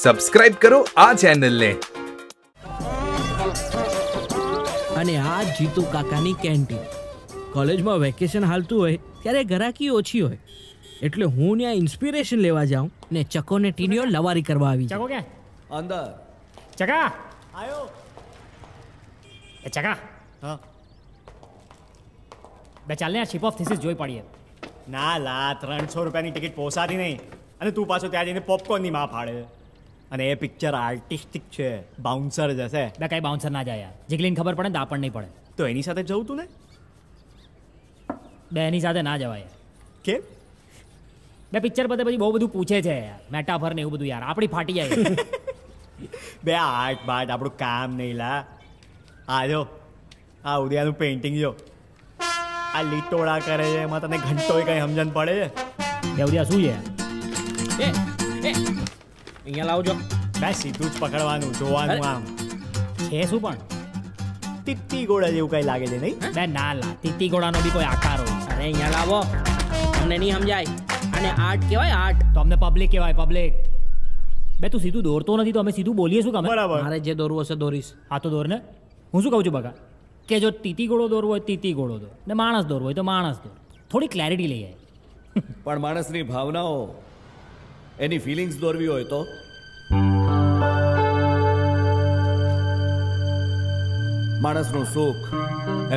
Subscribe करो आ channel ने अने आ जीतू काकानी कैंटीन। कॉलेज में वेकेशन हालतू होय त्यारे ग्राहकी ओछी होय एटले हूँ न्या इंस्पिरेशन लेवा जाऊं ने चको ने टीनियो लवारी करवा आवी। चको क्या अंदर? चका आयो। ए चका, हां बे चालने शिप ऑफ थीसिस જોઈ પડી હે ના લા 300 રૂપિયાની ટિકિટ પોસાતી નહીં અને તું પાછો ત્યાં જઈને પોપકોર્નની માં ફાડે અને એ પિક્ચર આર્ટિસ્ટિક છે બાઉન્સર જશે બે કાઈ બાઉન્સર ના જાય યાર જીગલીન ખબર પડે તો આપણ નહીં પડે તો એની સાથે જઉં તું ને બે એની સાથે ના જવાય કે બે પિક્ચર બધે પછી બહુ બધું પૂછે છે યાર મેટાફર ને એવું બધું યાર આપણી ફાટી જાય બે આર્ટ બાટ આપણું કામ નહીં લા આ જો આ ઉડિયાનું પેઇન્ટિંગ જો आ लिटोड़ा करे जे मत ने घंटोय कई समझन पड़े देवडिया सु जे ए ए અહીંયા લાવ જો બે સીધું જ પકડવાનું જોવાનું આમ છે શું પણ ટીટી ગોળા જેવું કઈ લાગે છે નહીં બે ના લા ટીટી ગોળાનો બી કોઈ આકાર હોય અરે અહીંયા લાવો તમને નહીં સમજાય અને આર્ટ કહેવાય આર્ટ તો અમને પબ્લિક કહેવાય પબ્લિક બે તું સીધું દોરતો નથી તો અમે સીધું બોલીએ શું કામ મારે જે દોરવું હશે દોરીશ આ તો દોરને હું શું કહું છું બકા કે જો તીતી ગોળો દોરવો હોય તીતી ગોળો દોર ને માણસ દોરવો હોય તો માણસ દોર થોડી ક્લેરિટી લઈ આવે પણ માણસની ભાવનાઓ એની ફિલિંગ્સ દોરવી હોય તો માણસનું સુખ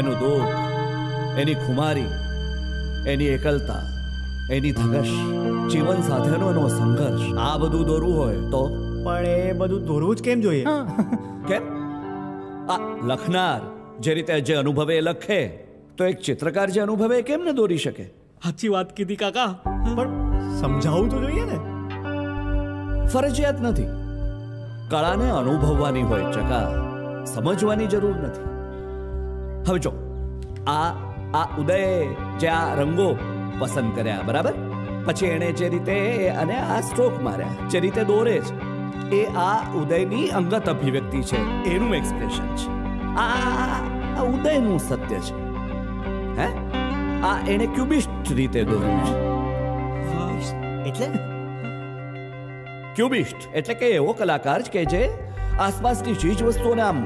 એનું દુઃખ એની ખુમારી એની એકલતા એની ધગશ જીવન સાથેનો એનો સંઘર્ષ આ બધું દોરવું હોય તો પણ એ બધું દોરવું જ કેમ જોઈએ કેમ આ લખનાર જે રીતે જે અનુભવે લખે તો એક ચિત્રકાર જે અનુભવે કેમ ન દોરી શકે સાચી વાત કીધી કાકા પણ સમજાવું તો જોઈએ ને ફરજિયાત નથી કળાને અનુભવવાની હોય ચકા સમજવાની જરૂર નથી હવે જો આ ઉદય જે આ રંગો પસંદ કર્યા બરાબર પછી એને જે રીતે અને આ સ્ટ્રોક માર્યા જે રીતે દોરે છે એ આ ઉદયની અંગત અભિવ્યક્તિ છે એનું એક્સપ્રેશન છે આ ઉદયનું સત્ય છે હે આ એને ક્યુબિસ્ટ રીતે દોર્યું છે એટલે ક્યુબિસ્ટ એટલે કે એવો કલાકાર કે જે આસપાસની ચીજ વસ્તુઓને આમ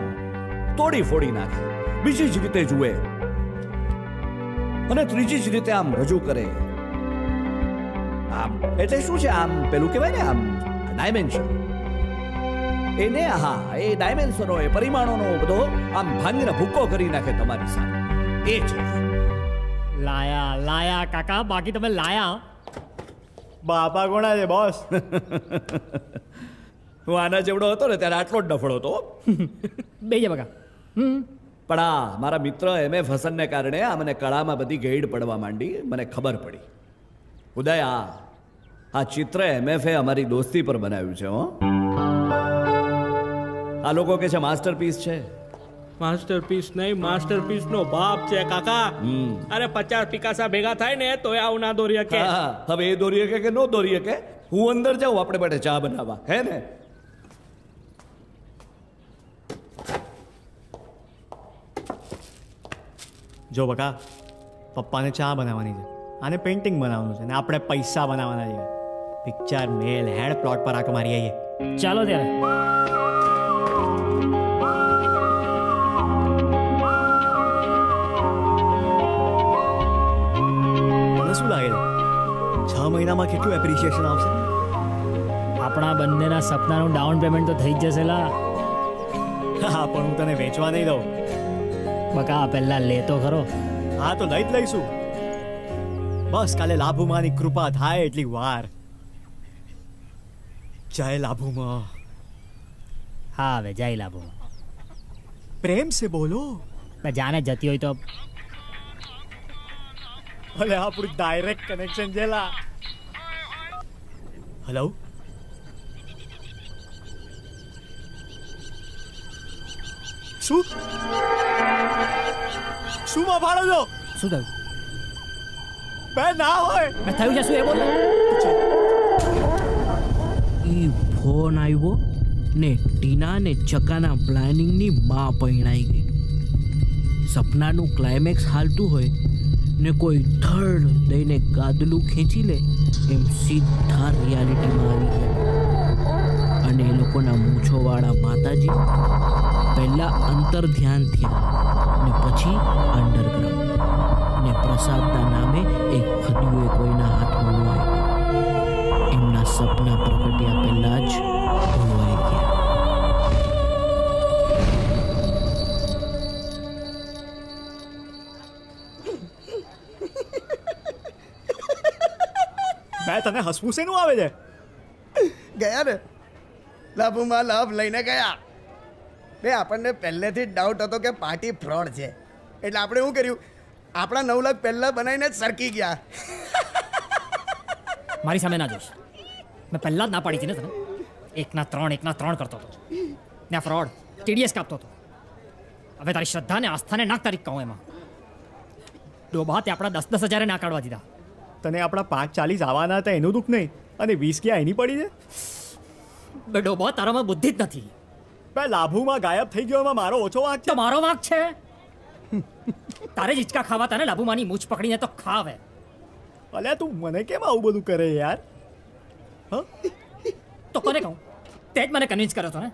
તોડી ફોડી નાખે બીજી જ રીતે જુએ અને ત્રીજી જ રીતે આમ રજૂ કરે આમ એટલે શું છે આમ પેલું કહેવાય ને આમ ડાયમેન્શન એને હા એ ડાયમેન્શનો એ પરિમાણોનો બધો આમ ભાંગીને ભૂકો કરી નાખે તમારી સામે એ છે લાયા લાયા કાકા બાકી તમે લાયા બાપા કોણા છે બોસ હું આના જેવડો હતો ને ત્યારે આટલો જ ડફળો હતો બેજે બકા પણ આ મારા મિત્ર એમ એ ફસનને કારણે આ મને કળામાં બધી ગેડ પડવા માંડી મને ખબર પડી ઉદય આ ચિત્ર એમએફએ અમારી દોસ્તી પર બનાવ્યું છે હો આ લોકો કે છે માસ્ટરપીસ છે માસ્ટરપીસ નહીં માસ્ટરપીસનો બાપ છે કાકા અરે 50 પિકાસા ભેગા થાય ને તો આવ ના દોરીએ કે હવે એ દોરીએ કે નો દોરીએ કે હું અંદર જાઉં આપણે બેઠે ચા બનાવવા હે ને જો બકા પપ્પાને ચા બનાવવાની છે આને પેઇન્ટિંગ બનાવવાનું છે ને આપણે પૈસા બનાવવાના છે પિક્ચર મેલ હેડ પ્લોટ પર આક મારી આઈએ ચાલો ત્યારે મહિનામાં કેટલું એપ્રિશિએશન આવશે આપણા બંનેના સપનાનું ડાઉન પેમેન્ટ તો થઈ જ જશે લા હા પણ હું તને વેચવા નહીં દઉં બકા પહેલા લે તો ખરો હા તો લઈ જ લઈશું બસ કાલે લાભુમાની કૃપા થાય એટલી વાર જય લાભુમાં હા હવે જય લાભુમાં પ્રેમ સે બોલો જાને જતી હોય તો અલે આપણું ડાયરેક્ટ કનેક્શન છે લા हेलो सु सुमा भाड़ो लो सु दऊ બે ના હોય મે થયું છે સુ એ બોલ ઈ ફોન આવ્યો ને ટીના ને ચકાના પ્લાનિંગ ની માં પૈણાઈ ગઈ સપનાનું ક્લાઇમેક્સ હાલતું હોય ને કોઈ ધડ દઈને ગાદલું ખેંચી લે એમ સીધા રિયાલિટીમાં આવી ગયા અને लोकोना मूछो वाला माताजी पहला अंतर ध्यान थी ने पछी अंडरग्राउंड ने प्रसाद ना नामे एक खदियो कोई ना हाथ होवाय इमना सपना प्रकटिया पहला ज होवाय गया। मैं तने हसवू से नु आवे जे गया रे लाभू मां लाभ लईने गया रे आपने पहले थी डाउट हो तो के पार्टी फ्रॉड छे એટલે આપણે શું કર્યું આપણા 9 લાખ પહેલા બનાવીને જ સરકી ગયા। મારી સામે ના જોશ મે પહેલા જ ના પાડી હતી ને તને એકના ત્રણ કરતો હતો ને ફ્રોડ ટીડીએસ કાપતો હતો હવે તારી શ્રદ્ધા ને આસ્થાને નાક તારીખ કહું એમાં ડોબાતે આપડા 10,000 ના કાઢવા દીધા તને આપડા 540 આવવાના હતા એનું દુખ નહીં અને 20 કે આની પડી છે બે ડોબા તારામાં બુદ્ધિ જ નથી पे लाभू मां गायब थई गयो मां मारो ओछो वाक छे मारो वाक छे तारे जिचका खावा ताने लाभू मानी मूछ पकड़ीने तो खावे अले तू मने केम आऊ बधु करे यार ह तो कोने कहू तेज मने कन्विंस करयो तो ने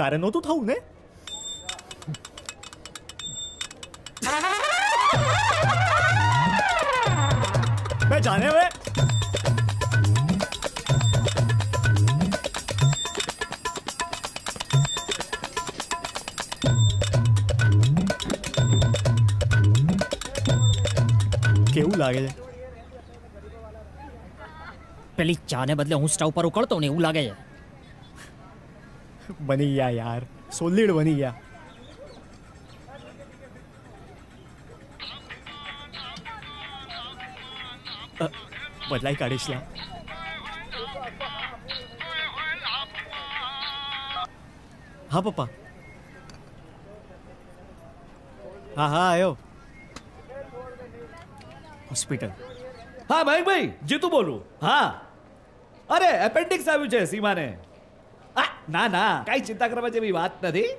तारे नो तो थाऊ ने मैं जाने वे કેવું લાગે છે પેલી ચાને બદલે હું સ્ટવ પર ઉકળતો ને એવું લાગે છે બની ગયા યાર સોલિડ બની ગયા બદલાઈ કાઢીશ લા હા પપ્પા હા હા આયો हॉस्पिटल हाँ भाई भाई जीतू बोलू हाँ अरे एपेंडिक्स आयु छे सीमा ने ना ना कई चिंता करवा जेवी बात नहीं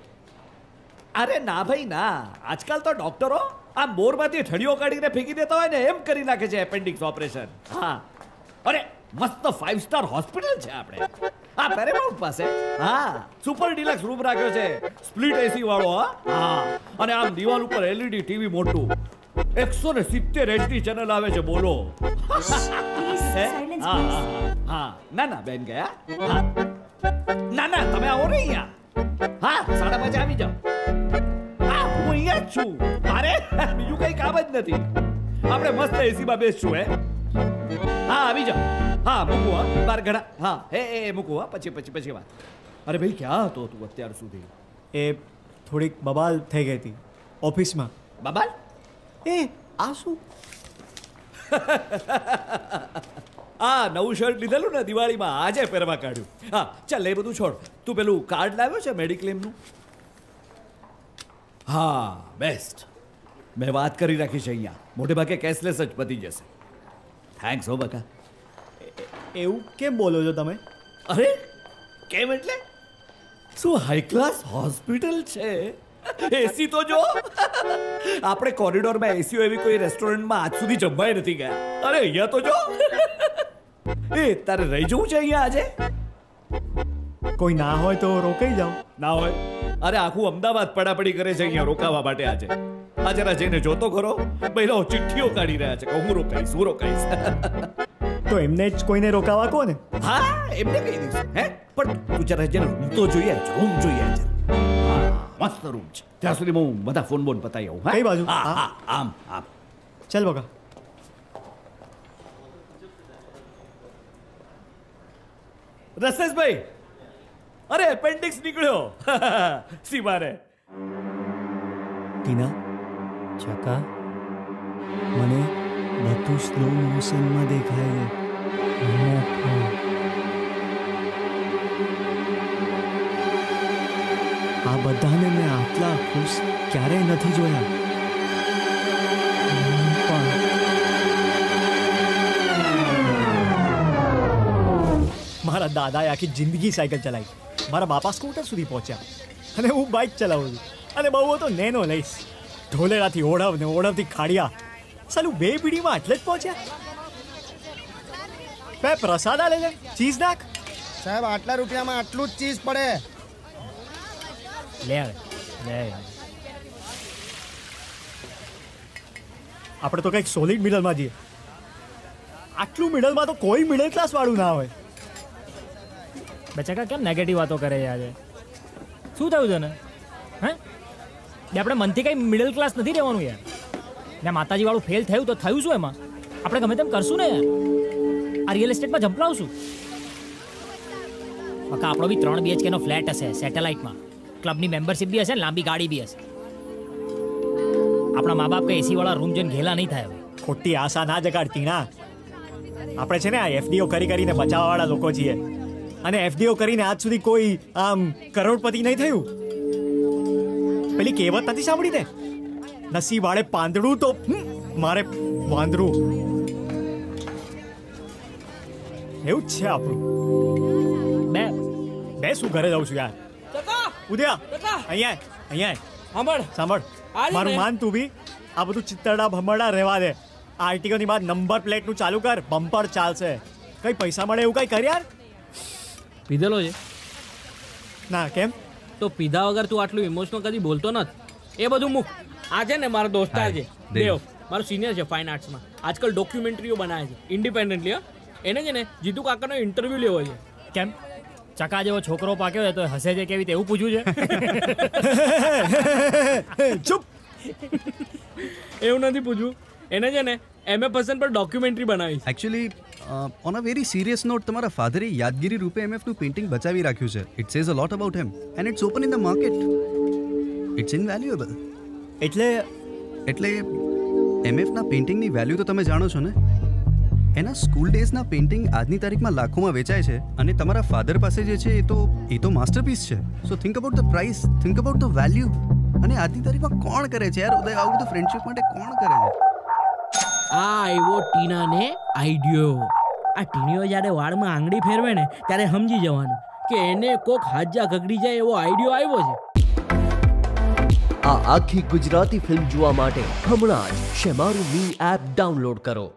अरे ना भाई ना आजकल तो डॉक्टरो आ मोर मांथी ठड़ियो काढीने फेंकी देता होय ने एम करी नाखे छे एपेंडिक्स ऑपरेशन हाँ अरे मस्त 5 स्टार हॉस्पिटल छे आपणे आ पेरेमाउंट पासे हाँ सुपर डिलक्स रूम राख्यो छे स्प्लिट एसी वाळो हाँ अने आम दीवाल उपर एलईडी टीवी मोटू 170 रेटनी चैनल आवे छे बोलो साइलेंस हां ना ना बेन गया हां ना ना તમે આવો ને અહીંયા હા 5:30 આવી જાવ હા હું અહીંયા છું અરે બીજું કઈ કામ જ નથી આપણે મસ્ત એસી માં બેસશું હે હા આવી જાવ હા મૂકો હા બાર ઘડા હા એ મૂકો હા પછી વાત અરે ભાઈ ક્યાં હતો તું અત્યાર સુધી એ થોડીક બબાલ થઈ ગઈ હતી ઓફિસ માં બબાલ ए आसू आ नवू शर्ट लीधेलू ने दिवाळी में आज पेरवा काढ्यू हाँ चल ए बधु छोड़ तू पेलू कार्ड लाव्यो छे मेडिक्लेम नु हाँ बेस्ट मैं बात करी राखी छे अहींया मोटे भागे कैशलेस ज पती जशे थैंक्स हो बका एवुं केम बोलो छो तमे अरे केम एटले शू हाई क्लास हॉस्पिटल छे एसी तो जो आपने कॉरिडोर में एसी एवी कोई रेस्टोरेंट में आज सुधी जमाई नहीं गया अरे अहिया तो जो ए तारे रही जवू छे अहिया आजे कोई ना होय तो रोकाई जाओ ना होय अरे आखू अमदावाद पड़ापड़ी करे छे अहिया रोकावा माटे आजे आ जरा जेने जोतो करो पहिलो चिठ्ठीओ काढी रह्या छे कहूं रोकाईस हूं रोकाईस तो एमने ज कोईने रोकावा कोने हां एमने कही दीस हैं पण तू जरा जेने रूम तो जोईए रूम जोईए जरा मस्त रूम छे ત્યાં સુધી હું બધા ફોન બોન પતાઈ આવું હા કઈ બાજુ હા આમ ચાલ બકા રસેશભાઈ અરે એપેન્ડિક્સ નીકળ્યો સીમારે ટીના ચકા મને બધું સ્લો મોશનમાં દેખાય છે આ બધાને મેં આટલા ખુશ ક્યારેય નથી જોયા મારા દાદાએ આખી જિંદગી સાયકલ ચલાવી મારા બાપા સ્કૂટર સુધી પહોંચ્યા અને હું બાઇક ચલાવું છું અને બહુ તો નેનો લઈશ ઢોલેરાથી ઓઢવ ને ઓઢવથી ખાડિયા સાલું બે પીઢીમાં આટલે જ પહોંચ્યા બે પ્રસાદ લે ચીઝ નાખ साहब आटला रुपया में आटलू चीज पड़े ले आप तो कई सोलिड मिडल में जी आटलू मिडल में तो कोई मिडल क्लास वालू ना हो बच्चा का क्या नेगेटिव बातों करे आज शू थे हाँ अपने मन थी कहीं मिडल क्लास नहीं रहू यार माताजी वालू फेल थे तो थू शू एम आप गमे तेम करशू ने यार आ रियल एस्टेट में झंपलावशू पक्का आप भी 3 BHK नो फ्लेट हे सैटेलाइट में क्लब की मेम्बरशीप भी हे लांबी गाड़ी भी हे अपना माँ बाप का एसी वाला रूम जोईने घेला नहीं थाय खोटी आशा ना जगाड़ती ना आप एफडीओ कर बचावा वाला लोग छे एफडीओ कर आज सुधी कोई आम करोड़पति नहीं थयु पेली कहेवत नहीं सांभळी ने नसीब वाले पांदड़ू तो मारे वांदरू एवं छे आपणु मैं शू घरे जाऊं छू यार उद्या अहींया अहींया सांभळ सांभळ मारू मान तू भी आ बधु चित्तरडा भमरडा रहेवा दे आर्टिकल नी बाद नंबर प्लेट नु चालू कर बम्पर चालशे कई पैसा मळे एवं कई कर यार पीधेलो छे ना केम तो पीधा वगर तू आटलू इमोशनल कदी बोलतो न ए बधु मुक आजे ने मारो दोस्तार छे देव मारो सीनियर छे फाइन आर्ट्स में आजकल डॉक्यूमेंटरीओ बनावे छे इंडिपेंडेंटली हां एने जे ने जीतू काका नो इंटरव्यू लेवो छे केम चका जेवो छोकरो पाक्यो तो हसे जे केवी तेवू पूछू छे चुप एवू नथी पूछू एने जे ने एमए पर्सन पर डॉक्यूमेंटरी बनावी actually on a very serious note તમારા ફાધરે યાદગીરી રૂપે MF નું પેઇન્ટિંગ બચાવી રાખ્યું છે it says a lot about him and it's open in the market it's invaluable એટલે MF ના પેઇન્ટિંગ ની વેલ્યુ તો તમે જાણો છો ને એના સ્કૂલ ડેઝ ના પેઇન્ટિંગ આજની તારીખમાં લાખોમાં વેચાય છે અને તમારા ફાધર પાસે જે છે એ તો માસ્ટરપીસ છે so think about the price think about the value અને આજની તારીખમાં કોણ કરે છે યાર ઉદય આવું તો ફ્રેન્ડશિપ માટે કોણ કરે છે आई वो टीना ने आइडियो आ टीनियो जारे वाड़ में आंगड़ी फेरवे ने त्यारे समझी जवानू के एने कोक हाजा गगड़ी जाए एवो आइडियो आव्यो छे। आ आखी गुजराती फिल्म जुवा माटे हमणां ज शेमारू मी एप डाउनलॉड करो।